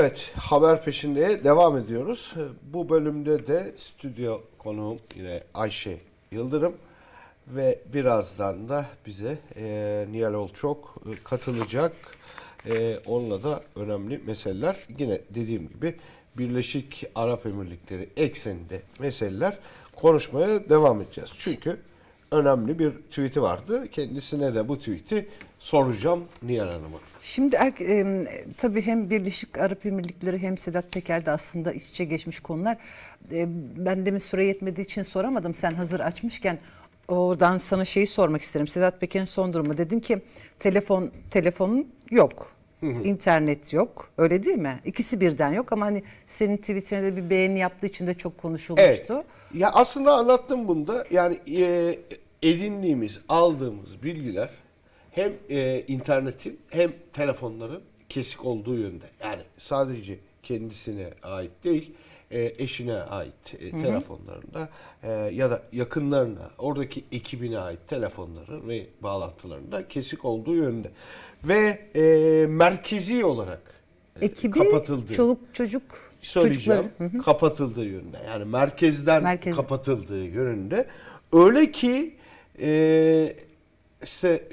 Evet, haber peşinde devam ediyoruz. Bu bölümde de stüdyo konuğum yine Ayşe Yıldırım ve birazdan da bize Nihal Olçok katılacak. Onunla da önemli meseleler, yine dediğim gibi Birleşik Arap Emirlikleri ekseninde meseleler konuşmaya devam edeceğiz. Çünkü önemli bir tweet'i vardı. Kendisine de bu tweet'i soracağım Nihal Hanım'a. Şimdi tabii hem Birleşik Arap Emirlikleri hem Sedat Peker'de aslında iç içe geçmiş konular. Ben demin süre yetmediği için soramadım. Sen hazır açmışken oradan sana şeyi sormak isterim. Sedat Peker'in son durumu. Dedin ki telefonun yok. İnternet yok. Öyle değil mi? İkisi birden yok ama hani senin tweetine de bir beğeni yaptığı için de çok konuşulmuştu. Evet. Ya aslında anlattım bunu da. Yani edindiğimiz, aldığımız bilgiler hem internetin hem telefonların kesik olduğu yönde. Yani sadece kendisine ait değil, eşine ait telefonlarında ya da yakınlarına, oradaki ekibine ait telefonların ve bağlantılarında kesik olduğu yönde. Ve merkezi olarak ekibi, kapatıldığı, çocukları kapatıldığı yönde. Yani merkezden kapatıldığı yönünde. Öyle ki işte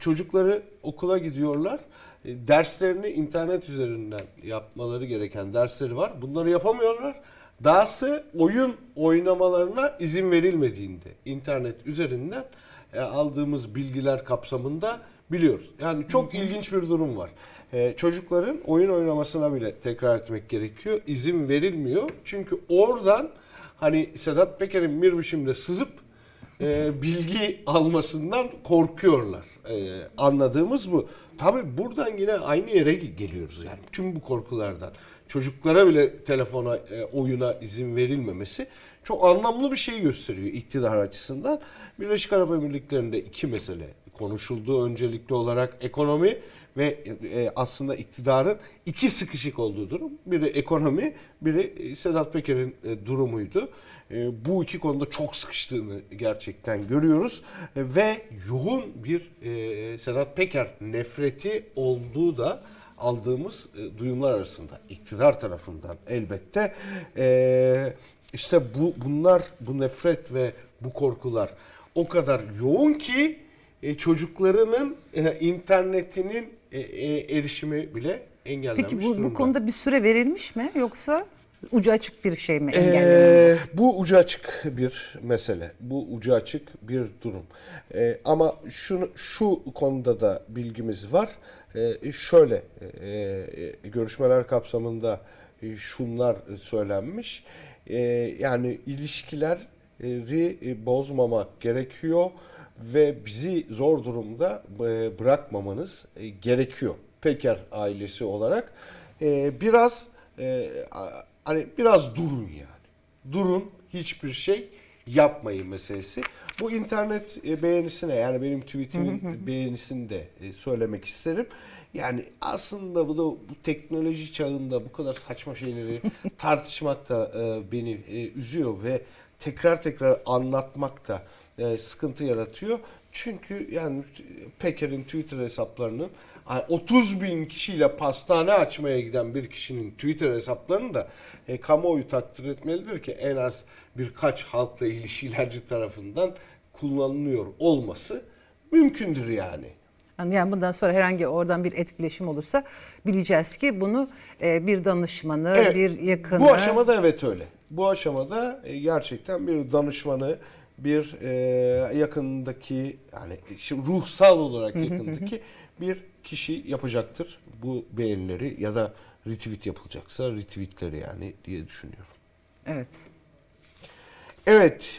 çocukları okula gidiyorlar. Derslerini internet üzerinden yapmaları gereken dersleri var. Bunları yapamıyorlar. Dahası oyun oynamalarına izin verilmediğinde internet üzerinden aldığımız bilgiler kapsamında biliyoruz. Yani çok ilginç bir durum var. Çocukların oyun oynamasına bile, tekrar etmek gerekiyor, İzin verilmiyor. Çünkü oradan hani Sedat Peker'in bir biçimde sızıp bilgi almasından korkuyorlar. Anladığımız bu. Tabii buradan yine aynı yere geliyoruz yani. Tüm bu korkulardan. Çocuklara bile telefona, oyuna izin verilmemesi çok anlamlı bir şey gösteriyor iktidar açısından. Birleşik Arap Emirlikleri'nde iki mesele konuşuldu. Öncelikli olarak ekonomi ve aslında iktidarın iki sıkışık olduğu durum. Biri ekonomi, biri Sedat Peker'in durumuydu. Bu iki konuda çok sıkıştığını gerçekten görüyoruz. Ve yoğun bir Sedat Peker nefreti olduğu da aldığımız duyumlar arasında. İktidar tarafından elbette. İşte bu nefret ve bu korkular o kadar yoğun ki çocuklarının internetinin erişimi bile engellenmiş durumda. Peki bu konuda bir süre verilmiş mi, yoksa ucu açık bir şey mi engellenmiş? Bu ucu açık bir mesele. Bu ucu açık bir durum. Ama şu konuda da bilgimiz var. Şöyle görüşmeler kapsamında şunlar söylenmiş. Yani ilişkileri bozmamak gerekiyor ve bizi zor durumda bırakmamanız gerekiyor. Peker ailesi olarak biraz durun yani. Durun, hiçbir şey yapmayın meselesi. Bu internet beğenisine, yani benim tweetimin beğenisini de söylemek isterim. Yani aslında bu teknoloji çağında bu kadar saçma şeyleri tartışmak da beni üzüyor ve tekrar anlatmak da sıkıntı yaratıyor. Çünkü yani Peker'in Twitter hesaplarının, 30.000 kişiyle pastane açmaya giden bir kişinin Twitter hesaplarını da kamuoyu takdir etmelidir ki en az birkaç halkla ilişkilerci tarafından kullanılıyor olması mümkündür yani. Yani bundan sonra herhangi oradan bir etkileşim olursa bileceğiz ki bunu bir danışmanı, evet, bir yakını... Bu aşamada evet öyle. Bu aşamada gerçekten bir danışmanı, bir yakındaki, yani ruhsal olarak yakındaki bir kişi yapacaktır bu beğenileri ya da retweet yapılacaksa retweetleri yani diye düşünüyorum. Evet. Evet,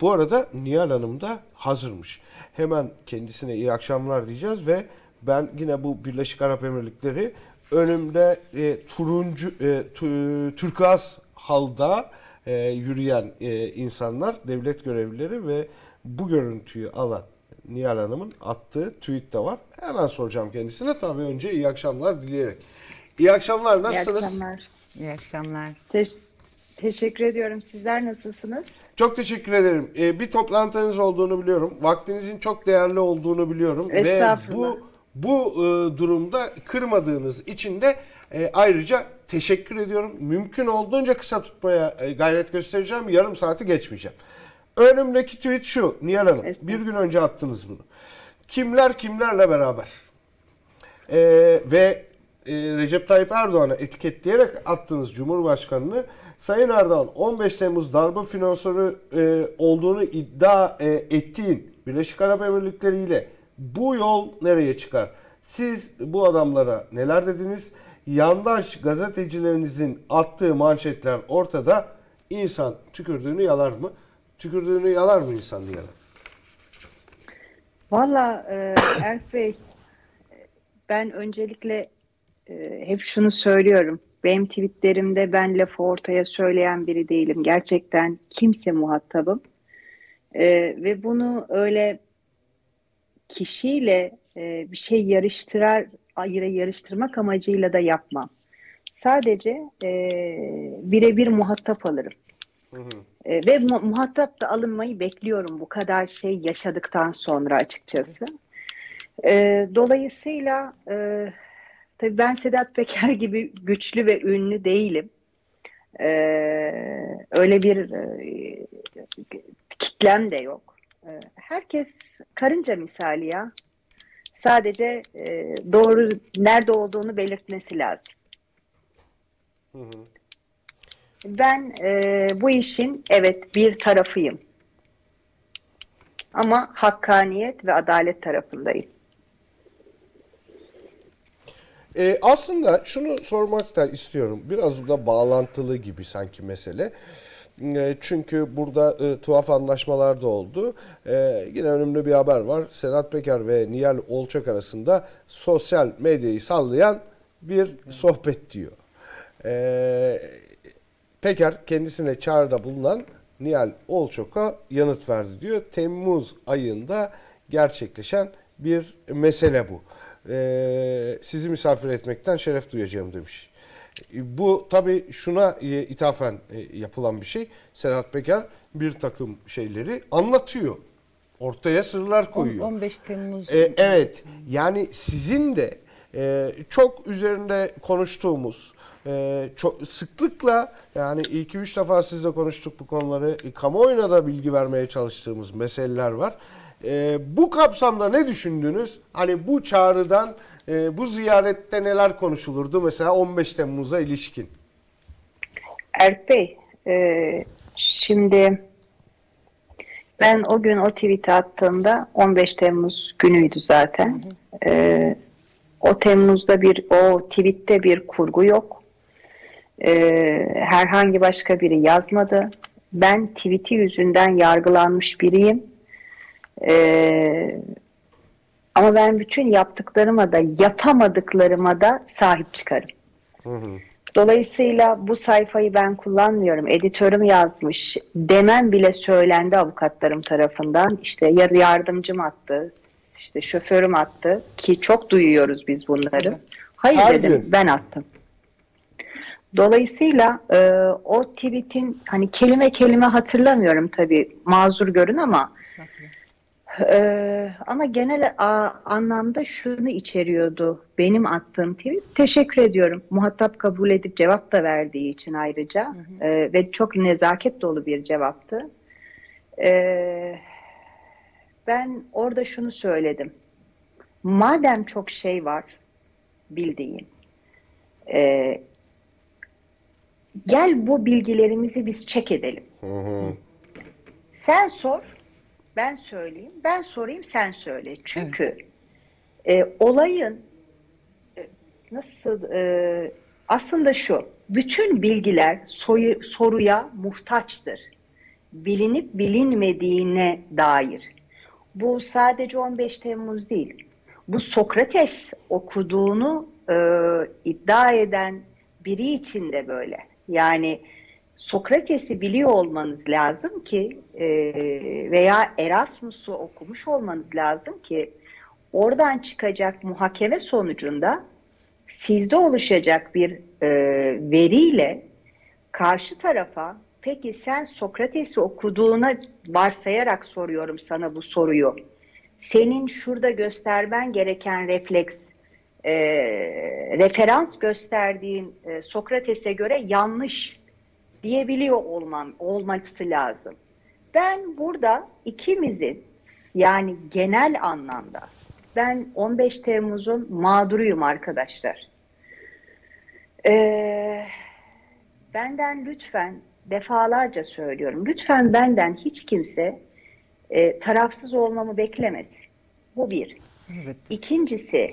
bu arada Nihal Hanım da hazırmış. Hemen kendisine iyi akşamlar diyeceğiz ve ben yine bu Birleşik Arap Emirlikleri önümde turkuaz halda yürüyen insanlar, devlet görevlileri ve bu görüntüyü alan Nihal Hanım'ın attığı tweet de var. Hemen soracağım kendisine. Tabii önce iyi akşamlar dileyerek. İyi akşamlar, nasılsınız? İyi akşamlar. İyi akşamlar. Teşekkür ediyorum. Sizler nasılsınız? Çok teşekkür ederim. Bir toplantınız olduğunu biliyorum. Vaktinizin çok değerli olduğunu biliyorum. Ve bu durumda kırmadığınız için de Ayrıca teşekkür ediyorum. Mümkün olduğunca kısa tutmaya gayret göstereceğim. Yarım saati geçmeyeceğim. Önümdeki tweet şu Nihal Hanım. Bir gün önce attınız bunu. Kimler kimlerle beraber? Ve Recep Tayyip Erdoğan'a etiketleyerek attığınız Cumhurbaşkanı'nı Sayın Erdoğan 15 Temmuz darbe finansörü olduğunu iddia ettiğin Birleşik Arap Emirlikleri ile bu yol nereye çıkar? Siz bu adamlara neler dediniz? Yandaş gazetecilerinizin attığı manşetler ortada. İnsan tükürdüğünü yalar mı? Tükürdüğünü yalar mı insan diye? Valla Erf Bey, ben öncelikle hep şunu söylüyorum. Benim tweetlerimde ben lafı ortaya söyleyen biri değilim. Gerçekten kimse muhatabım. Ve bunu öyle kişiyle bir şey yarıştırmak amacıyla da yapmam. Sadece birebir muhatap alırım. Hı hı. Ve muhatap da alınmayı bekliyorum bu kadar şey yaşadıktan sonra açıkçası. Dolayısıyla tabii ben Sedat Peker gibi güçlü ve ünlü değilim. Öyle bir kitlem de yok. Herkes karınca misali ya. Sadece doğru nerede olduğunu belirtmesi lazım. Hı hı. Ben bu işin evet bir tarafıyım. Ama hakkaniyet ve adalet tarafındayım. Aslında şunu sormak da istiyorum. Biraz da bağlantılı gibi sanki mesele. Çünkü burada tuhaf anlaşmalar da oldu. Yine önemli bir haber var. Sedat Peker ve Nihal Olçok arasında sosyal medyayı sallayan bir sohbet diyor. Peker kendisine çağrıda bulunan Nihal Olçok'a yanıt verdi diyor. Temmuz ayında gerçekleşen bir mesele bu. Sizi misafir etmekten şeref duyacağım demiş. Bu tabii şuna ithafen yapılan bir şey. Sedat Peker bir takım şeyleri anlatıyor. Ortaya sırlar koyuyor. 15 Temmuz. Evet. Yani sizin de çok üzerinde konuştuğumuz, çok sıklıkla yani 2-3 defa sizle konuştuk bu konuları. Kamuoyuna da bilgi vermeye çalıştığımız meseleler var. Bu kapsamda ne düşündünüz? Hani bu çağrıdan, bu ziyarette neler konuşulurdu mesela 15 Temmuz'a ilişkin? Erp Bey, şimdi ben o gün o tweet'i attığımda 15 Temmuz günüydü zaten. O Temmuz'da o tweet'te bir kurgu yok. Herhangi başka biri yazmadı. Ben tweet'i yüzünden yargılanmış biriyim. Ama ben bütün yaptıklarıma da yapamadıklarıma da sahip çıkarım. Hı hı. Dolayısıyla bu sayfayı ben kullanmıyorum. Editörüm yazmış. Demem bile söylendi avukatlarım tarafından. İşte yardımcım attı. İşte şoförüm attı. Ki çok duyuyoruz biz bunları. Hayır her dedim gün. Ben attım. Dolayısıyla o tweet'in hani kelime kelime hatırlamıyorum tabii. Mazur görün ama... ama genel anlamda şunu içeriyordu benim attığım tweet. Teşekkür ediyorum. Muhatap kabul edip cevap da verdiği için ayrıca. Hı hı. Ve çok nezaket dolu bir cevaptı. Ben orada şunu söyledim. Madem çok şey var bildiğin. Gel bu bilgilerimizi biz check edelim. Hı hı. Sen sor. Ben söyleyeyim, ben sorayım, sen söyle. Çünkü evet. Olayın nasıl aslında şu, bütün bilgiler soruya muhtaçtır. Bilinip bilinmediğine dair. Bu sadece 15 Temmuz değil. Bu Sokrates okuduğunu iddia eden biri için de böyle. Yani... Sokrates'i biliyor olmanız lazım ki veya Erasmus'u okumuş olmanız lazım ki oradan çıkacak muhakeme sonucunda sizde oluşacak bir veriyle karşı tarafa peki sen Sokrates'i okuduğuna varsayarak soruyorum sana bu soruyu. Senin şurada göstermen gereken refleks referans gösterdiğin Sokrates'e göre yanlış diyebiliyor olması lazım. Ben burada ikimizin, yani genel anlamda ben 15 Temmuz'un mağduruyum arkadaşlar. Benden lütfen, defalarca söylüyorum, lütfen benden hiç kimse tarafsız olmamı beklemesin. Bu bir. Evet. İkincisi,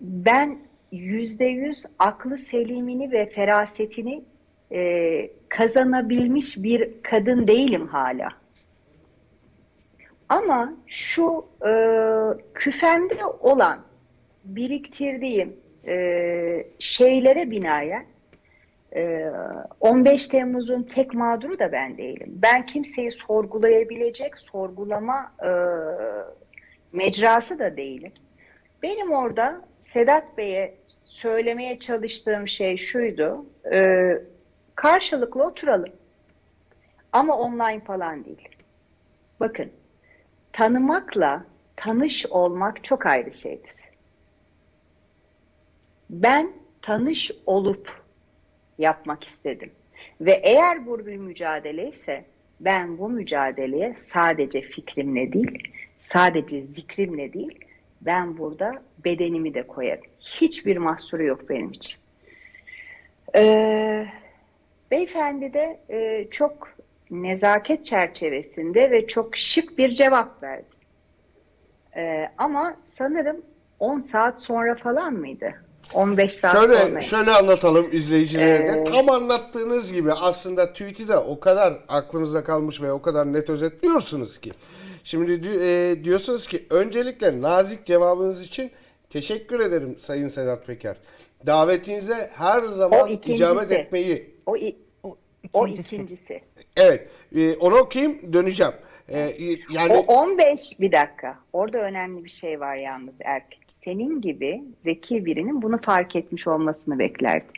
ben %100 aklı selimini ve ferasetini kazanabilmiş bir kadın değilim hala. Ama şu küfemde olan, biriktirdiğim şeylere binaen 15 Temmuz'un tek mağduru da ben değilim. Ben kimseyi sorgulayabilecek, sorgulama mecrası da değilim. Benim orada Sedat Bey'e söylemeye çalıştığım şey şuydu: karşılıklı oturalım. Ama online falan değil. Bakın, tanımakla tanış olmak çok ayrı şeydir. Ben tanış olup yapmak istedim. Ve eğer bu bir mücadele ise, ben bu mücadeleye sadece fikrimle değil, sadece zikrimle değil, ben burada bedenimi de koyarım. Hiçbir mahsuru yok benim için. Beyefendi de çok nezaket çerçevesinde ve çok şık bir cevap verdi. Ama sanırım 10 saat sonra falan mıydı? 15 saat sonra. Şöyle anlatalım izleyicilerine. Tam anlattığınız gibi aslında tweet'i de o kadar aklınızda kalmış ve o kadar net özetliyorsunuz ki. Şimdi diyorsunuz ki, öncelikle nazik cevabınız için teşekkür ederim Sayın Sedat Peker. Davetinize her zaman icabet etmeyi... O ikincisi. Evet. Onu okuyayım, döneceğim. Yani... O 15, bir dakika. Orada önemli bir şey var yalnız Erk. Senin gibi zeki birinin bunu fark etmiş olmasını beklerdim.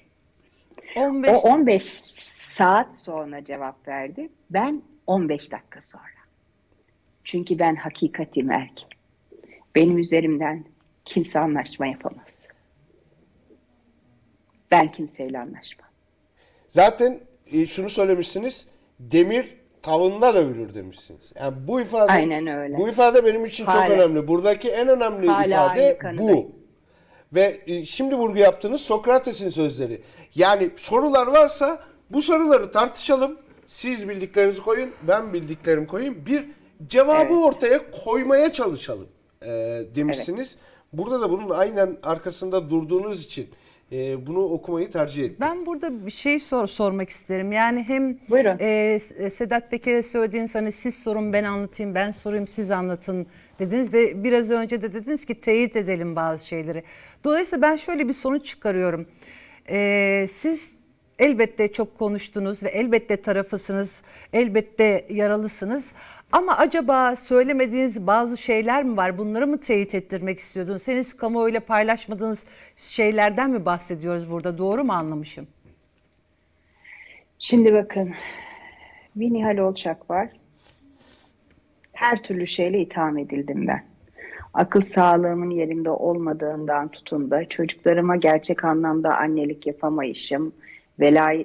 15... O 15 saat sonra cevap verdi. Ben 15 dakika sonra. Çünkü ben hakikatim Erk. Benim üzerimden kimse anlaşma yapamaz. Ben kimseyle anlaşmam. Zaten şunu söylemişsiniz, demir tavında dövülür demişsiniz. Yani bu ifade, aynen öyle. Bu ifade benim için hala çok önemli. Buradaki en önemli ifade bu. Ve şimdi vurgu yaptığınız Sokrates'in sözleri. Yani sorular varsa bu soruları tartışalım. Siz bildiklerinizi koyun, ben bildiklerimi koyayım. Bir cevabı ortaya koymaya çalışalım demişsiniz. Evet. Burada da bunun aynen arkasında durduğunuz için bunu okumayı tercih ettim. Ben burada bir şey sormak isterim. Yani hem Sedat Peker'e söylediğiniz, hani siz sorun ben anlatayım, ben sorayım siz anlatın dediniz ve biraz önce de dediniz ki teyit edelim bazı şeyleri. Dolayısıyla ben şöyle bir sonuç çıkarıyorum. Siz elbette çok konuştunuz ve elbette tarafısınız, elbette yaralısınız. Ama acaba söylemediğiniz bazı şeyler mi var? Bunları mı teyit ettirmek istiyordunuz? Henüz kamuoyuyla paylaşmadığınız şeylerden mi bahsediyoruz burada? Doğru mu anlamışım? Şimdi bakın, bir Nihal Olçak var. Her türlü şeyle itham edildim ben. Akıl sağlığımın yerinde olmadığından tutun da çocuklarıma gerçek anlamda annelik yapamayışım,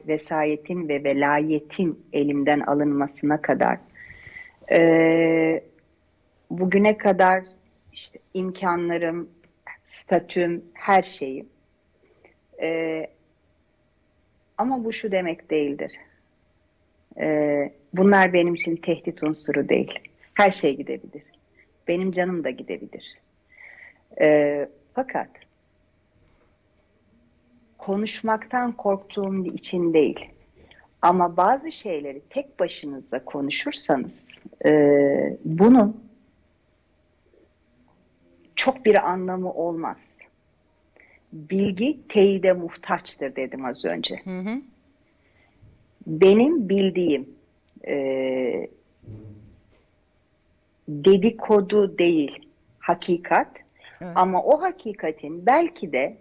vesayetin ve velayetin elimden alınmasına kadar, bugüne kadar işte imkanlarım, statüm, her şeyim. Ama bu şu demek değildir. Bunlar benim için tehdit unsuru değil. Her şey gidebilir. Benim canım da gidebilir. Fakat konuşmaktan korktuğum için değil. Ama bazı şeyleri tek başınıza konuşursanız bunun çok bir anlamı olmaz. Bilgi teyide muhtaçtır dedim az önce. Hı hı. Benim bildiğim dedikodu değil, hakikat. Evet. Ama o hakikatin belki de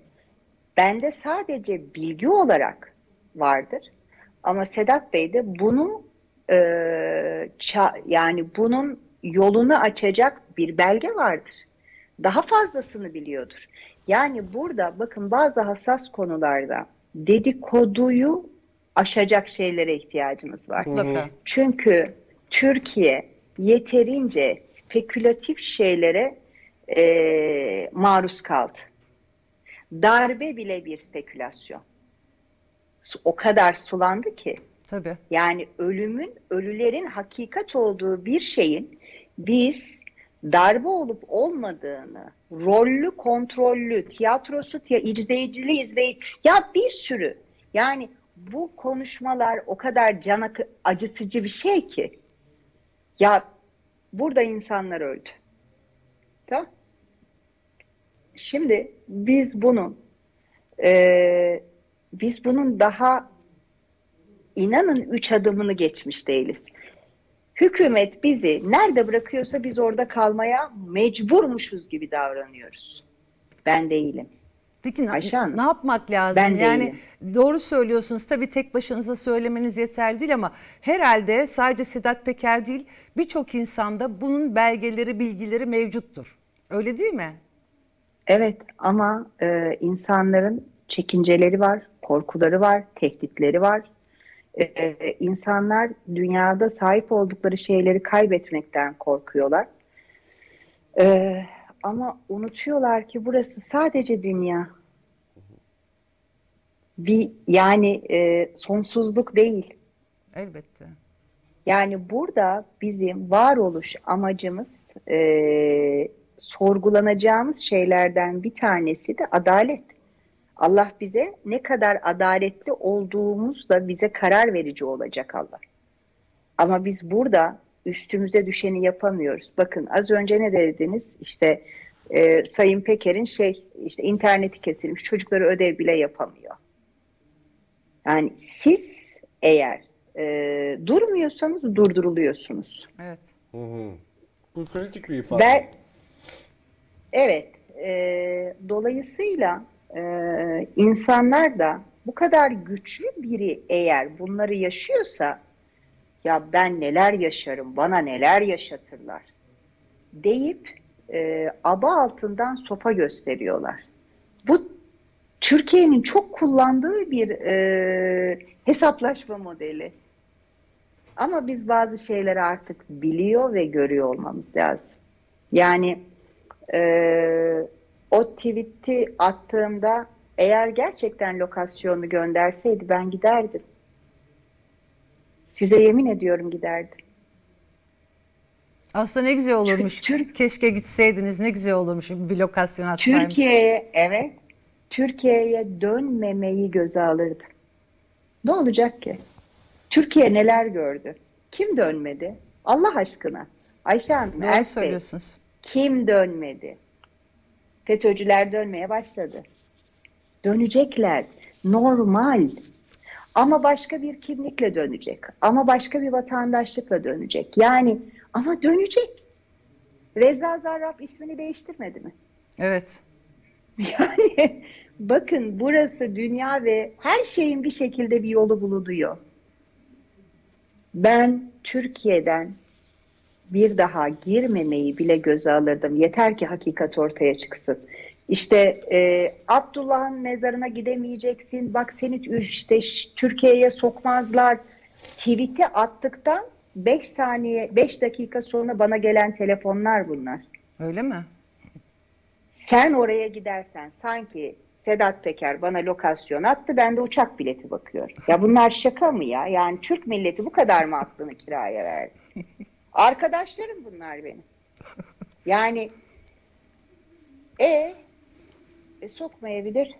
bende sadece bilgi olarak vardır. Ama Sedat Bey de bunu yani bunun yolunu açacak bir belge vardır. Daha fazlasını biliyordur. Yani burada bakın bazı hassas konularda dedikoduyu aşacak şeylere ihtiyacımız var. Hı-hı. Çünkü Türkiye yeterince spekülatif şeylere maruz kaldı. Darbe bile bir spekülasyon. O kadar sulandı ki. Tabii. Yani ölülerin hakikat olduğu bir şeyin biz darbe olup olmadığını, rollü, kontrollü, tiyatrosu, izleyicili izleyip ya bir sürü, yani bu konuşmalar o kadar can acıtıcı bir şey ki ya burada insanlar öldü. Tamam. Şimdi biz bunun daha inanın 3 adımını geçmiş değiliz. Hükümet bizi nerede bırakıyorsa biz orada kalmaya mecburmuşuz gibi davranıyoruz. Ben değilim. Peki Ayşe Hanım, ne yapmak lazım? Ben yani değilim. Doğru söylüyorsunuz. Tabii tek başınıza söylemeniz yeterli değil ama herhalde sadece Sedat Peker değil birçok insanda bunun belgeleri, bilgileri mevcuttur. Öyle değil mi? Evet ama insanların çekinceleri var, korkuları var, tehditleri var. İnsanlar dünyada sahip oldukları şeyleri kaybetmekten korkuyorlar. Ama unutuyorlar ki burası sadece dünya. Yani sonsuzluk değil. Elbette. Yani burada bizim varoluş amacımız sorgulanacağımız şeylerden bir tanesi de adalet. Allah bize ne kadar adaletli olduğumuz da bize karar verici olacak Allah. Ama biz burada üstümüze düşeni yapamıyoruz. Bakın az önce ne dediniz? İşte Sayın Peker'in işte interneti kesilmiş, çocukları ödev bile yapamıyor. Yani siz eğer durmuyorsanız durduruluyorsunuz. Evet. Hı-hı. Bu kritik bir ifade. Evet. Dolayısıyla insanlar da bu kadar güçlü biri eğer bunları yaşıyorsa ya ben neler yaşarım, bana neler yaşatırlar deyip aba altından sopa gösteriyorlar. Bu Türkiye'nin çok kullandığı bir hesaplaşma modeli. Ama biz bazı şeyleri artık biliyor ve görüyor olmamız lazım. Yani o tweet'i attığımda eğer gerçekten lokasyonu gönderseydi ben giderdim. Size yemin ediyorum giderdim. Aslında ne güzel olurmuş. Keşke gitseydiniz, ne güzel olurmuş bir lokasyon atsaymış. Türkiye'ye dönmemeyi göze alırdı. Ne olacak ki? Türkiye neler gördü? Kim dönmedi? Allah aşkına. Ayşe Hanım, doğru söylüyorsunuz. Kim dönmedi? FETÖ'cüler dönmeye başladı. Dönecekler. Normal. Ama başka bir kimlikle dönecek. Ama başka bir vatandaşlıkla dönecek. Yani ama dönecek. Reza Zarrab ismini değiştirmedi mi? Evet. Yani bakın burası dünya ve her şeyin bir şekilde bir yolu bulunuyor. Ben Türkiye'den bir daha girmemeyi bile göze alırdım. Yeter ki hakikat ortaya çıksın. İşte Abdullah'ın mezarına gidemeyeceksin. Bak seni işte Türkiye'ye sokmazlar. Tweet'i attıktan 5 dakika sonra bana gelen telefonlar bunlar. Öyle mi? Sen oraya gidersen sanki Sedat Peker bana lokasyon attı. Ben de uçak bileti bakıyorum. Ya bunlar şaka mı ya? Yani Türk milleti bu kadar mı aklını kiraya verdi? Arkadaşlarım bunlar benim. Yani sokmayabilir.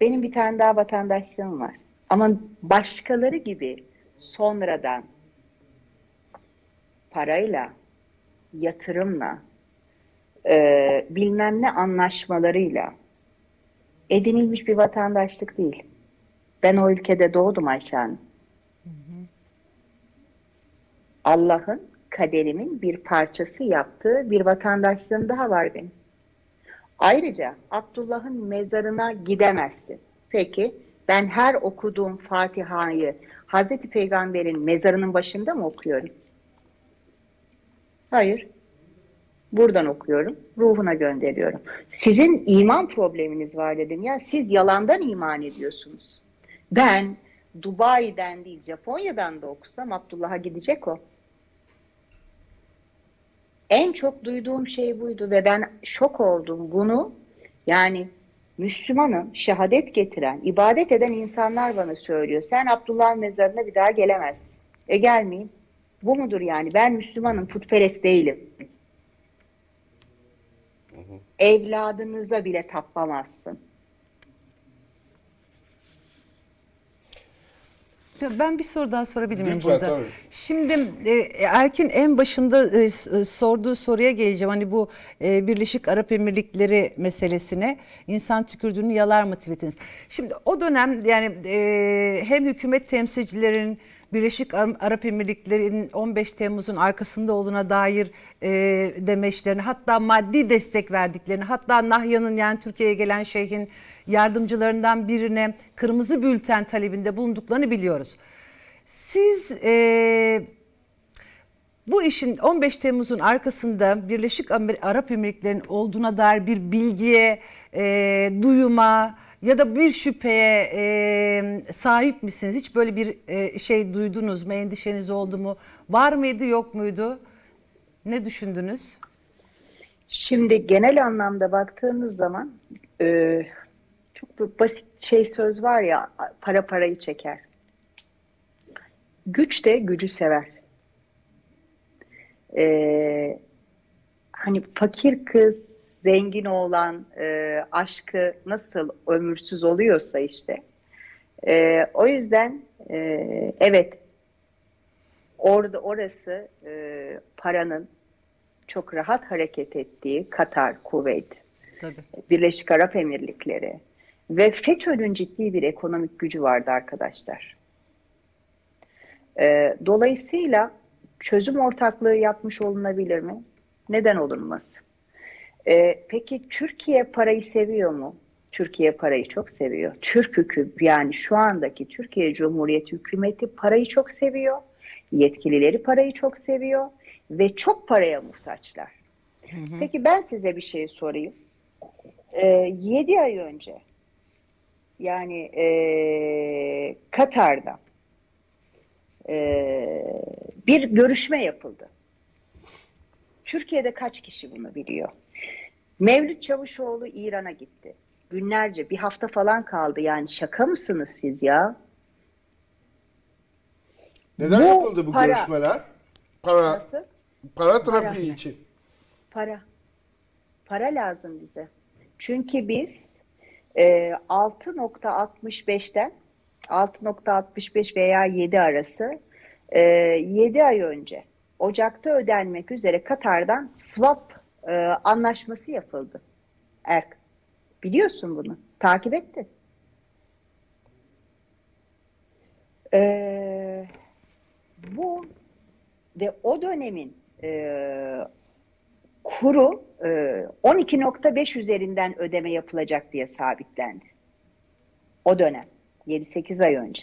Benim bir tane daha vatandaşlığım var. Ama başkaları gibi sonradan parayla, yatırımla, bilmem ne anlaşmalarıyla edinilmiş bir vatandaşlık değil. Ben o ülkede doğdum Ayşe Hanım. Allah'ın kaderimin bir parçası yaptığı bir vatandaşlığım daha var benim. Ayrıca Abdullah'ın mezarına gidemezsin. Peki ben her okuduğum Fatiha'yı Hazreti Peygamber'in mezarının başında mı okuyorum? Hayır. Buradan okuyorum, ruhuna gönderiyorum. Sizin iman probleminiz var dedim ya, siz yalandan iman ediyorsunuz. Ben Dubai'den değil, Japonya'dan da okusam Abdullah'a gidecek o. En çok duyduğum şey buydu ve ben şok oldum bunu. Yani Müslümanım, şehadet getiren, ibadet eden insanlar bana söylüyor. Sen Abdullah'ın mezarına bir daha gelemezsin. E gelmeyeyim. Bu mudur yani? Ben Müslümanım, putperest değilim. Evladınıza bile tapamazsın. Ben bir soru daha sorabilir miyim burada? Tabii. Şimdi Erkin en başında sorduğu soruya geleceğim. Hani bu Birleşik Arap Emirlikleri meselesine insan tükürdüğünü yalar mı tweetiniz? Şimdi o dönem yani hem hükümet temsilcilerin Birleşik Arap Emirlikleri'nin 15 Temmuz'un arkasında olduğuna dair demeçlerini, hatta maddi destek verdiklerini, hatta Nahya'nın yani Türkiye'ye gelen şeyhin yardımcılarından birine kırmızı bülten talebinde bulunduklarını biliyoruz. Siz bu işin 15 Temmuz'un arkasında Birleşik Arap Emirlikleri'nin olduğuna dair bir bilgiye, duyuma ya da bir şüpheye sahip misiniz? Hiç böyle bir şey duydunuz mu? Endişeniz oldu mu? Var mıydı, yok muydu? Ne düşündünüz? Şimdi genel anlamda baktığınız zaman çok basit şey söz var ya, para parayı çeker. Güç de gücü sever. Hani fakir kız, zengin oğlan aşkı nasıl ömürsüz oluyorsa işte. O yüzden evet, orada orası paranın çok rahat hareket ettiği Katar, Kuveyt, tabii, Birleşik Arap Emirlikleri ve FETÖ'nün ciddi bir ekonomik gücü vardı arkadaşlar. Dolayısıyla çözüm ortaklığı yapmış olunabilir mi? Neden olunmaz? Peki Türkiye parayı seviyor mu? Türkiye parayı çok seviyor. Türk hükümeti, yani şu andaki Türkiye Cumhuriyeti hükümeti parayı çok seviyor. Yetkilileri parayı çok seviyor ve çok paraya muhtaçlar. Hı hı. Peki ben size bir şey sorayım. 7 ay önce yani Katar'da bir görüşme yapıldı. Türkiye'de kaç kişi bunu biliyor? Mevlüt Çavuşoğlu İran'a gitti. Günlerce, bir hafta falan kaldı. Yani şaka mısınız siz ya? Neden yapıldı bu görüşmeler? Para trafiği için. Para lazım bize. Çünkü biz 6.65'ten 6.65 veya 7 arası 7 ay önce Ocak'ta ödenmek üzere Katar'dan swap anlaşması yapıldı. Erk, biliyorsun bunu, takip etti. Bu ve o dönemin kuru 12.5 üzerinden ödeme yapılacak diye sabitlendi. O dönem 7-8 ay önce.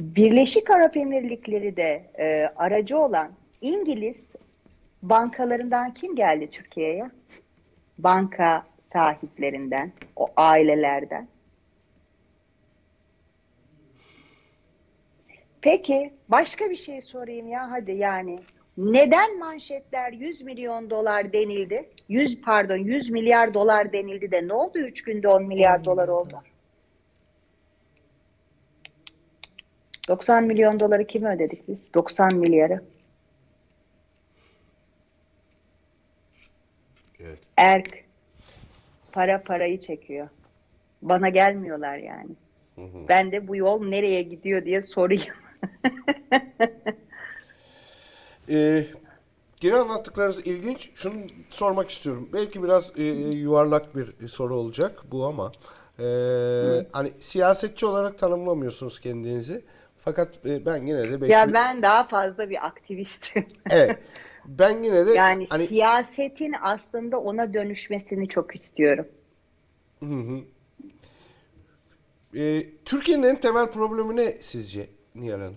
Birleşik Arap Emirlikleri de aracı olan İngiliz bankalarından kim geldi Türkiye'ye? Banka sahiplerinden, o ailelerden. Peki başka bir şey sorayım ya, hadi yani. Neden manşetler 100 milyon dolar denildi? 100 milyar dolar denildi de ne oldu? 3 günde 10 milyar dolar oldu. 90 milyon doları kime ödedik biz? 90 milyarı. Evet. Erk, para parayı çekiyor. Bana gelmiyorlar yani. Hı hı. Ben de bu yol nereye gidiyor diye sorayım. Geri anlattıklarınız ilginç. Şunu sormak istiyorum. Belki biraz yuvarlak bir soru olacak bu ama hani siyasetçi olarak tanımlamıyorsunuz kendinizi. Fakat ben yine de belki... Ya ben daha fazla bir aktivistim. Evet. Ben yine de... Yani hani... siyasetin aslında ona dönüşmesini çok istiyorum. Hı hı. Türkiye'nin en temel problemi ne sizce Nihal Hanım?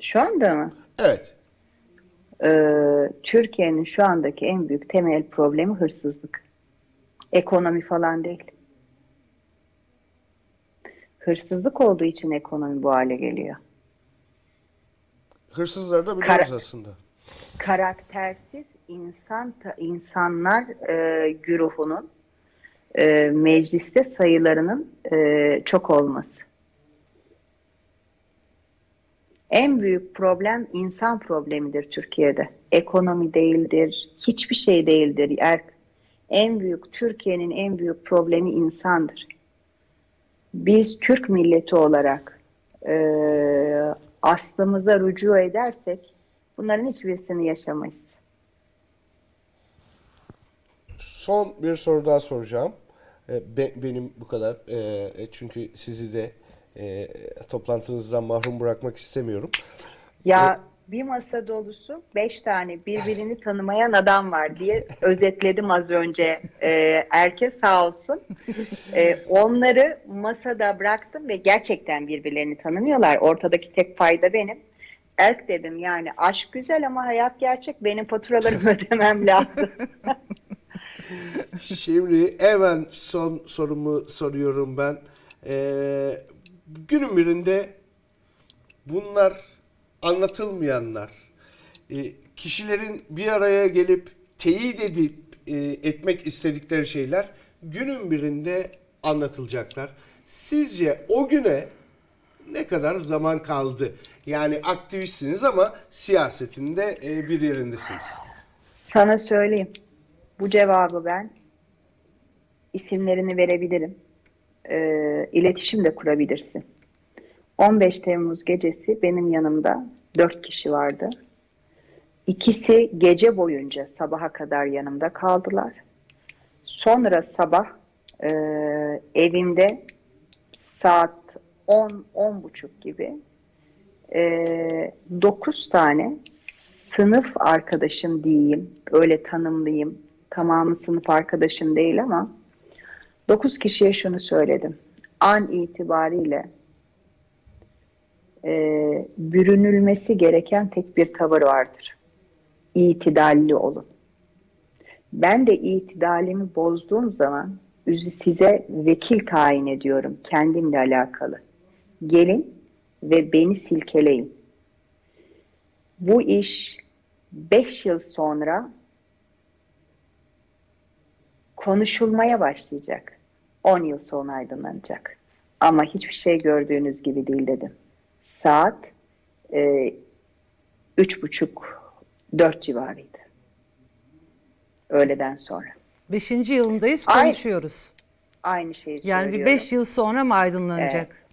Şu anda mı? Evet. Türkiye'nin şu andaki en büyük temel problemi hırsızlık. Ekonomi falan değil. Hırsızlık olduğu için ekonomi bu hale geliyor. Hırsızları da biliyoruz aslında. Karaktersiz insanlar güruhunun mecliste sayılarının çok olması. En büyük problem insan problemidir Türkiye'de. Ekonomi değildir, hiçbir şey değildir. En büyük, Türkiye'nin en büyük problemi insandır. Biz Türk milleti olarak aslımıza rücu edersek bunların hiçbirisini yaşamayız. Son bir soru daha soracağım. Benim bu kadar. Çünkü sizi de toplantınızdan mahrum bırakmak istemiyorum. Ya bir masa dolusu 5 tane birbirini tanımayan adam var diye özetledim az önce. Erke sağ olsun. Onları masada bıraktım ve gerçekten birbirlerini tanımıyorlar. Ortadaki tek fayda benim. Erk dedim, yani aşk güzel ama hayat gerçek. Benim faturalarımı ödemem lazım. Şimdi hemen son sorumu soruyorum ben. Günün birinde bunlar anlatılmayanlar, kişilerin bir araya gelip teyit edip etmek istedikleri şeyler günün birinde anlatılacaklar. Sizce o güne ne kadar zaman kaldı? Yani aktivistsiniz ama siyasetin de bir yerindesiniz. Sana söyleyeyim. Bu cevabı ben isimlerini verebilirim. İletişim de kurabilirsin. 15 Temmuz gecesi benim yanımda 4 kişi vardı. İkisi gece boyunca sabaha kadar yanımda kaldılar. Sonra sabah evimde saat 10-10.30 gibi 9 tane sınıf arkadaşım diyeyim, öyle tanımlayayım. Tamamı sınıf arkadaşım değil ama 9 kişiye şunu söyledim. An itibariyle bürünülmesi gereken tek bir tavır vardır. İtidalli olun. Ben de itidalimi bozduğum zaman size vekil tayin ediyorum, kendimle alakalı. Gelin ve beni silkeleyin. Bu iş 5 yıl sonra konuşulmaya başlayacak. 10 yıl sonra aydınlanacak. Ama hiçbir şey gördüğünüz gibi değil dedim. Saat 3.30-4 civarıydı. Öğleden sonra. 5. yılındayız, konuşuyoruz. Aynı şeyi söylüyorum. Yani bir 5 yıl sonra mı aydınlanacak?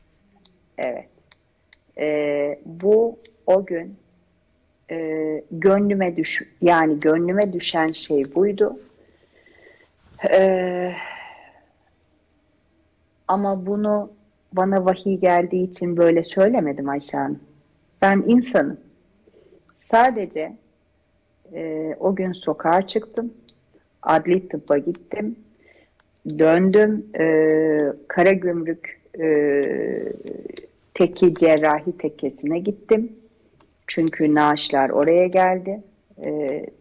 Evet. Bu o gün gönlüme düşen şey buydu. Ama bunu bana vahiy geldiği için böyle söylemedim Ayşe Hanım. Ben insanım. Sadece o gün sokağa çıktım. Adli tıbba gittim. Döndüm. Karagümrük cerrahi tekkesine gittim. Çünkü naaşlar oraya geldi.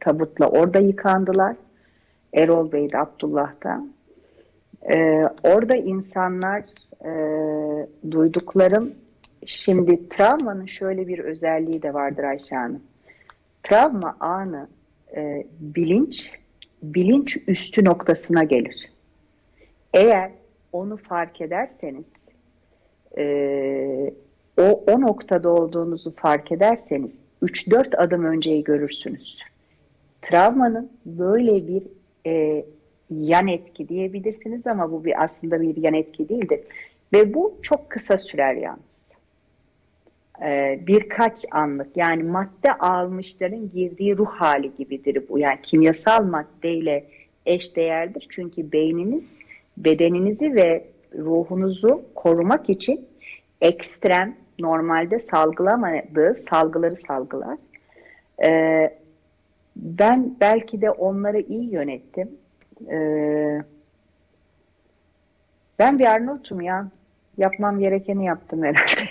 Tabutla orada yıkandılar. Erol Bey'de, Abdullah'da. Orada insanlar duyduklarım. Şimdi travmanın şöyle bir özelliği de vardır Ayşe Hanım. Travma anı bilinç üstü noktasına gelir. Eğer onu fark ederseniz, o noktada olduğunuzu fark ederseniz 3-4 adım önceyi görürsünüz. Travmanın böyle bir yan etki diyebilirsiniz ama bu aslında bir yan etki değildir. Ve bu çok kısa sürer yalnız. Birkaç anlık, yani madde almışların girdiği ruh hali gibidir bu. Yani kimyasal maddeyle eşdeğerdir. Çünkü beyniniz bedeninizi ve ruhunuzu korumak için ekstrem, normalde salgılamadığı salgıları salgılar. Ben belki de onları iyi yönettim. Ben bir Arnavut'um ya. Yapmam gerekeni yaptım herhalde.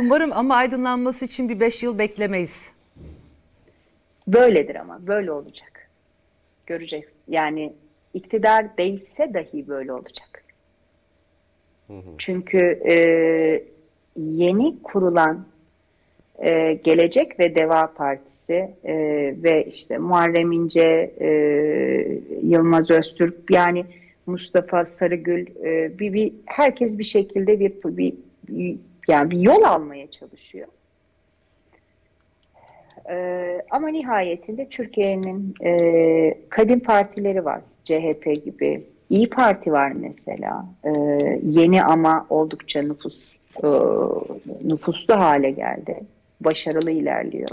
Umarım, ama aydınlanması için bir 5 yıl beklemeyiz. Böyledir ama, böyle olacak. Göreceksin. Yani iktidar değişse dahi böyle olacak. Hı hı. Çünkü yeni kurulan Gelecek ve Deva Partisi ve işte Muharrem İnce, Yılmaz Öztürk, yani Mustafa Sarıgül, herkes bir şekilde bir yol almaya çalışıyor. Ama nihayetinde Türkiye'nin kadim partileri var, CHP gibi. İYİ Parti var mesela, yeni ama oldukça nüfuslu hale geldi. Başarılı ilerliyor.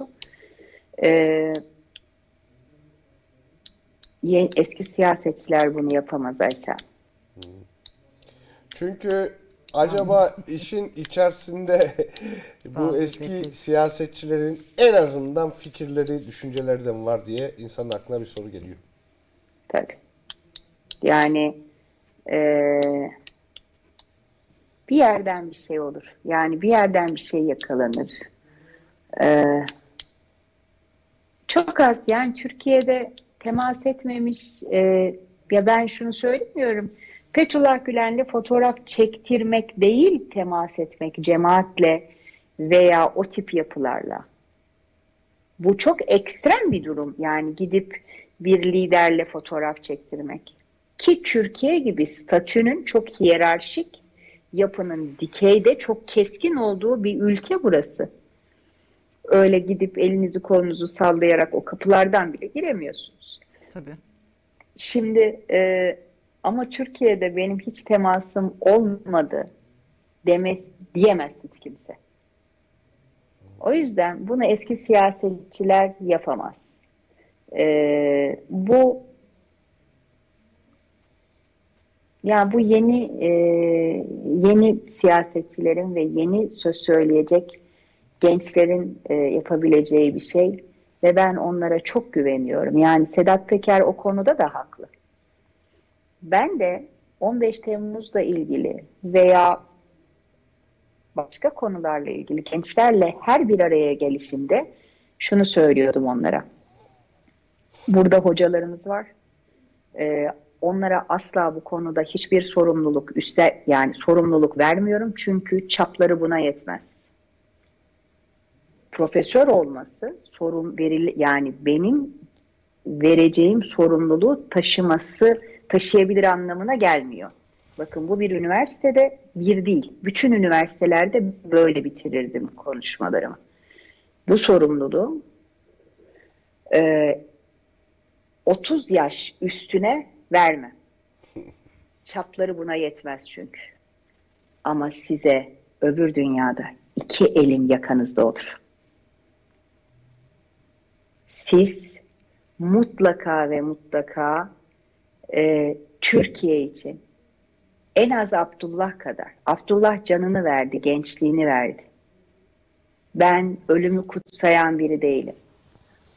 Eski siyasetçiler bunu yapamaz Ayşe. Çünkü acaba işin içerisinde bu eski siyasetçilerin en azından fikirleri, düşünceleri de mi var diye insanın aklına bir soru geliyor. Tabii. Yani bir yerden bir şey olur. Yani bir yerden bir şey yakalanır. Çok az, yani Türkiye'de temas etmemiş, ya ben şunu söylemiyorum, Fethullah Gülen'le fotoğraf çektirmek değil, temas etmek cemaatle veya o tip yapılarla. Bu çok ekstrem bir durum, yani gidip bir liderle fotoğraf çektirmek. Ki Türkiye gibi statünün çok hiyerarşik yapının dikeyde çok keskin olduğu bir ülke burası. Öyle gidip elinizi kolunuzu sallayarak o kapılardan bile giremiyorsunuz. Tabii. Şimdi ama Türkiye'de benim hiç temasım olmadı diyemez hiç kimse. O yüzden bunu eski siyasetçiler yapamaz. Bu yeni siyasetçilerin ve yeni söz söyleyecek gençlerin yapabileceği bir şey ve ben onlara çok güveniyorum. Yani Sedat Peker o konuda da haklı. Ben de 15 Temmuz'la ilgili veya başka konularla ilgili gençlerle her bir araya gelişimde şunu söylüyordum onlara. Burada hocalarımız var. Onlara asla bu konuda hiçbir sorumluluk sorumluluk vermiyorum çünkü çapları buna yetmez. Profesör olması benim vereceğim sorumluluğu taşıyabilir anlamına gelmiyor. Bakın, bu bir üniversitede bir değil. Bütün üniversitelerde böyle bitirirdim konuşmalarımı. Bu sorumluluğu 30 yaş üstüne verme. Çapları buna yetmez çünkü. Ama size öbür dünyada 2 elim yakanızda olur. Siz mutlaka ve mutlaka Türkiye için en az Abdullah kadar, Abdullah canını verdi, gençliğini verdi. Ben ölümü kutsayan biri değilim.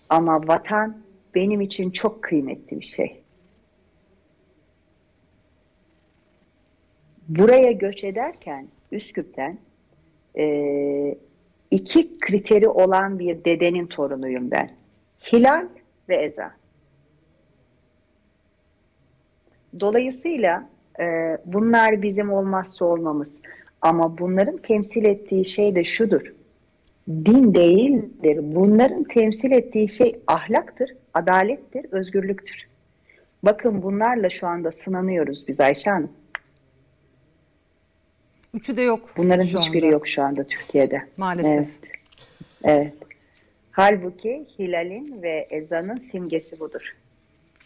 Ama vatan benim için çok kıymetli bir şey. Buraya göç ederken Üsküp'ten 2 kriteri olan bir dedenin torunuyum ben. Hilal ve ezan. Dolayısıyla bunlar bizim olmazsa olmamız. Ama bunların temsil ettiği şey de şudur. Din değildir. Bunların temsil ettiği şey ahlaktır, adalettir, özgürlüktür. Bakın, bunlarla şu anda sınanıyoruz biz Ayşe Hanım. Üçü de yok. Bunların hiçbiri yok şu anda Türkiye'de. Maalesef. Evet. Halbuki hilalin ve ezanın simgesi budur.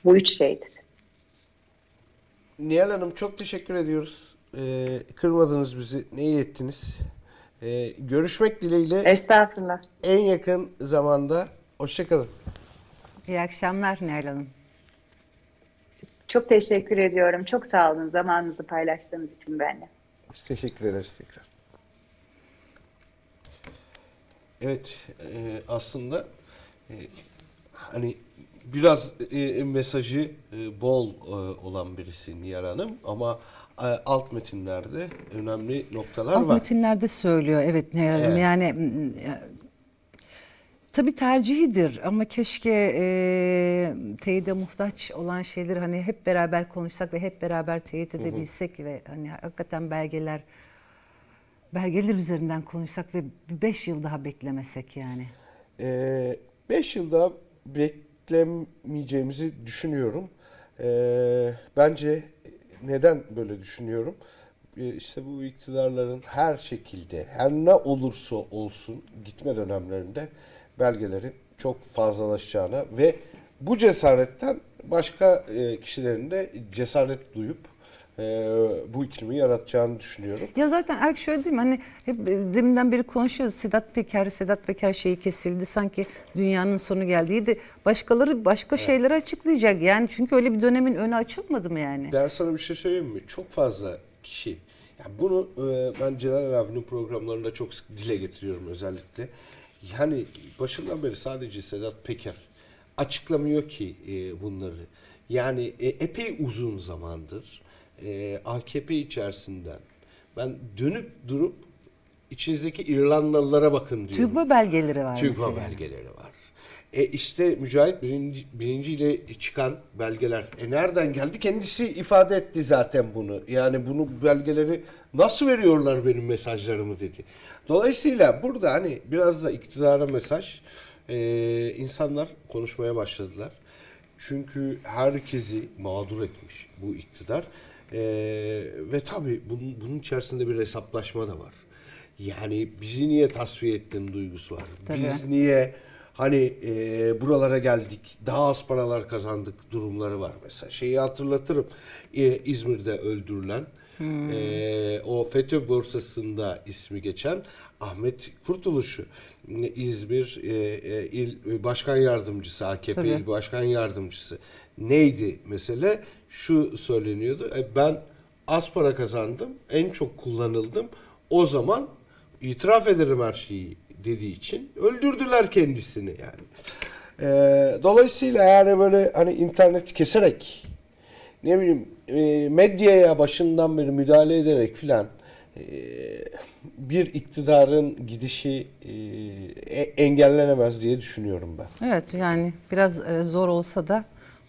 Bu 3 şeydir. Nihal Hanım, çok teşekkür ediyoruz. Kırmadınız bizi, ne iyi ettiniz. Görüşmek dileğiyle. Estağfurullah. En yakın zamanda. Hoşçakalın. İyi akşamlar Nihal Hanım. Çok teşekkür ediyorum. Çok sağ olun. Zamanınızı paylaştığınız için benimle. Biz teşekkür ederiz tekrar. Evet, aslında hani biraz mesajı bol olan birisi Nihal Hanım, ama alt metinlerde önemli noktalar var. Alt metinlerde söylüyor, evet Nihal Hanım. Yani tabii tercihidir ama keşke teyide muhtaç olan şeyleri hani hep beraber konuşsak ve hep beraber teyit edebilsek, hı hı, ve hani hakikaten belgeler üzerinden konuşsak ve 5 yıl daha beklemesek yani. 5 yıl daha beklemeyeceğimizi düşünüyorum. Bence neden böyle düşünüyorum? İşte bu iktidarların her şekilde, her ne olursa olsun gitme dönemlerinde belgelerin çok fazlalaşacağına ve bu cesaretten başka kişilerin de cesaret duyup bu iklimi yaratacağını düşünüyorum. Ya zaten belki şöyle diyeyim, hani hep deminden beri konuşuyoruz, Sedat Peker şeyi kesildi, sanki dünyanın sonu geldiydi. Başkaları başka, evet, şeyleri açıklayacak yani, çünkü öyle bir dönemin önü açılmadı mı yani? Ben sana bir şey söyleyeyim mi? Çok fazla kişi, yani bunu ben Celal abinin programlarında çok sık dile getiriyorum özellikle. Yani başından beri sadece Sedat Peker açıklamıyor ki bunları. Yani epey uzun zamandır AKP içerisinden ben dönüp durup içinizdeki İrlandalılara bakın diyorum. TÜGVA belgeleri var. TÜGVA belgeleri var. İşte Mücahit birinciyle çıkan belgeler. Nereden geldi? Kendisi ifade etti zaten bunu. Yani bunu, belgeleri nasıl veriyorlar benim mesajlarımı dedi. Dolayısıyla burada hani biraz da iktidara mesaj. İnsanlar konuşmaya başladılar. Çünkü herkesi mağdur etmiş bu iktidar. Ve tabii bunun içerisinde bir hesaplaşma da var. Yani bizi niye tasfiye ettin duygusu var. Tabii. Biz niye hani buralara geldik, daha az paralar kazandık durumları var mesela. Şeyi hatırlatırım, İzmir'de öldürülen, o FETÖ borsasında ismi geçen Ahmet Kurtuluşu, İzmir İl Başkan Yardımcısı, AKP tabii, İl Başkan Yardımcısı. Neydi mesele? Şu söyleniyordu, ben az para kazandım, en çok kullanıldım, o zaman itiraf ederim her şeyi dediği için öldürdüler kendisini yani. Dolayısıyla yani böyle hani internet keserek, ne bileyim, medyaya başından beri müdahale ederek filan bir iktidarın gidişi engellenemez diye düşünüyorum ben. Evet yani biraz zor olsa da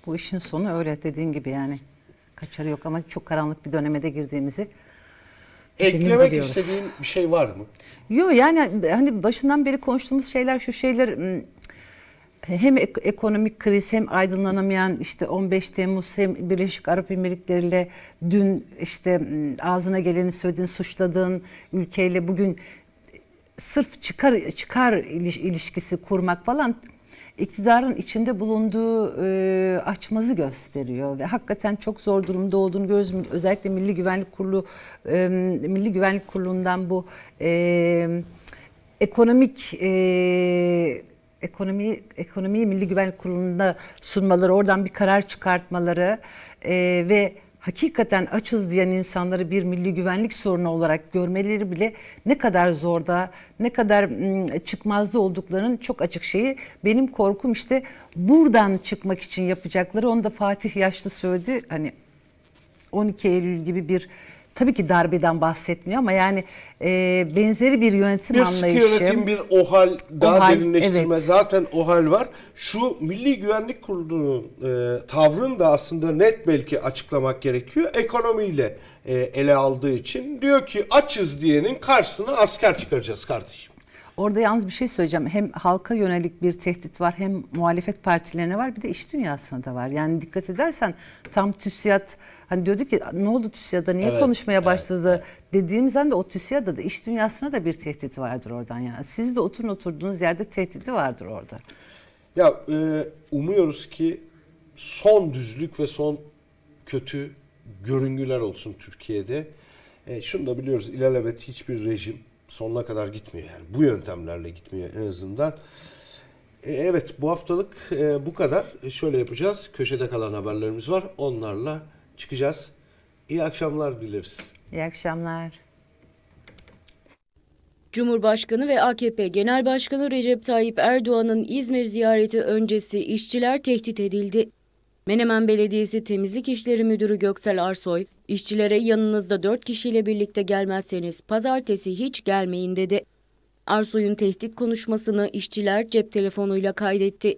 bu işin sonu öyle, dediğin gibi yani kaçarı yok, ama çok karanlık bir döneme de girdiğimizi hepimiz eklemek biliyoruz. İstediğin bir şey var mı? Yok yani hani başından beri konuştuğumuz şeyler, şu şeyler, hem ekonomik kriz, hem aydınlanamayan işte 15 Temmuz, hem Birleşik Arap Emirlikleri ile dün işte ağzına geleni söylediğin, suçladığın ülkeyle bugün sırf çıkar ilişkisi kurmak falan, iktidarın içinde bulunduğu açmazı gösteriyor ve hakikaten çok zor durumda olduğunu görüyoruz. Özellikle Milli Güvenlik Kurulu, Milli Güvenlik Kurulu'ndan bu ekonomiyi Milli Güvenlik Kurulu'nda sunmaları, oradan bir karar çıkartmaları ve hakikaten açız diyen insanları bir milli güvenlik sorunu olarak görmeleri bile ne kadar zorda, ne kadar çıkmazda olduklarının çok açık şeyi. Benim korkum işte buradan çıkmak için yapacakları, onu da Fatih Yaşlı söyledi. Hani 12 Eylül gibi bir, tabii ki darbeden bahsetmiyor ama yani benzeri bir yönetim anlayışı. Bir sıkı yönetim, bir OHAL, daha derinleştirme, evet, zaten OHAL var. Şu Milli Güvenlik Kurulu'nun tavrını da aslında net belki açıklamak gerekiyor. Ekonomiyle ele aldığı için diyor ki açız diyenin karşısına asker çıkaracağız kardeşim. Orada yalnız bir şey söyleyeceğim. Hem halka yönelik bir tehdit var, hem muhalefet partilerine var, bir de iş dünyasına da var. Yani dikkat edersen tam TÜSİAD, hani diyorduk ki ne oldu TÜSİAD'a, niye evet, konuşmaya başladı evet, dediğimizden de o TÜSİAD'a da, iş dünyasına da bir tehdit vardır oradan yani. Siz de oturduğunuz yerde tehdidi vardır orada. Ya umuyoruz ki son düzlük ve son kötü görüngüler olsun Türkiye'de. Şunu da biliyoruz, ilelebet hiçbir rejim sonuna kadar gitmiyor yani, bu yöntemlerle gitmiyor en azından. Evet, bu haftalık bu kadar. Şöyle yapacağız, köşede kalan haberlerimiz var, onlarla çıkacağız. İyi akşamlar dileriz. İyi akşamlar. Cumhurbaşkanı ve AKP Genel Başkanı Recep Tayyip Erdoğan'ın İzmir ziyareti öncesi işçiler tehdit edildi. Menemen Belediyesi Temizlik İşleri Müdürü Göksel Arsoy, işçilere yanınızda 4 kişiyle birlikte gelmezseniz pazartesi hiç gelmeyin dedi. Arsoy'un tehdit konuşmasını işçiler cep telefonuyla kaydetti.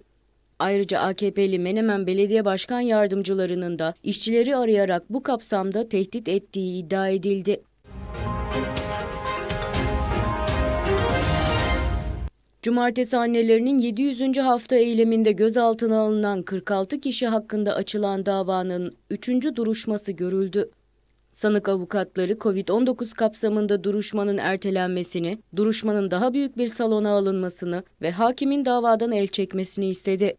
Ayrıca AKP'li Menemen Belediye Başkan Yardımcılarının da işçileri arayarak bu kapsamda tehdit ettiği iddia edildi. Cumartesi annelerinin 700. hafta eyleminde gözaltına alınan 46 kişi hakkında açılan davanın 3. duruşması görüldü. Sanık avukatları COVID-19 kapsamında duruşmanın ertelenmesini, duruşmanın daha büyük bir salona alınmasını ve hakimin davadan el çekmesini istedi.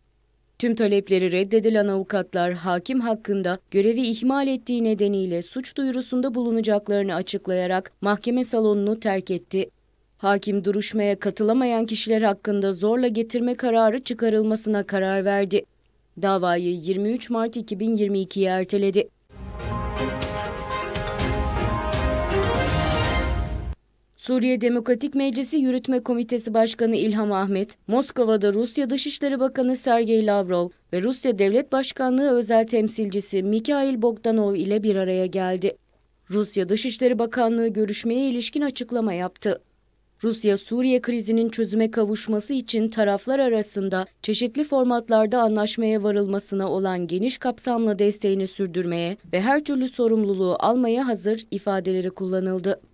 Tüm talepleri reddedilen avukatlar hakim hakkında görevi ihmal ettiği nedeniyle suç duyurusunda bulunacaklarını açıklayarak mahkeme salonunu terk etti. Hakim duruşmaya katılamayan kişiler hakkında zorla getirme kararı çıkarılmasına karar verdi. Davayı 23 Mart 2022'ye erteledi. Suriye Demokratik Meclisi Yürütme Komitesi Başkanı İlham Ahmet, Moskova'da Rusya Dışişleri Bakanı Sergey Lavrov ve Rusya Devlet Başkanlığı Özel Temsilcisi Mikhail Bogdanov ile bir araya geldi. Rusya Dışişleri Bakanlığı görüşmeye ilişkin açıklama yaptı. Rusya, Suriye krizinin çözüme kavuşması için taraflar arasında çeşitli formatlarda anlaşmaya varılmasına olan geniş kapsamlı desteğini sürdürmeye ve her türlü sorumluluğu almaya hazır ifadeleri kullanıldı.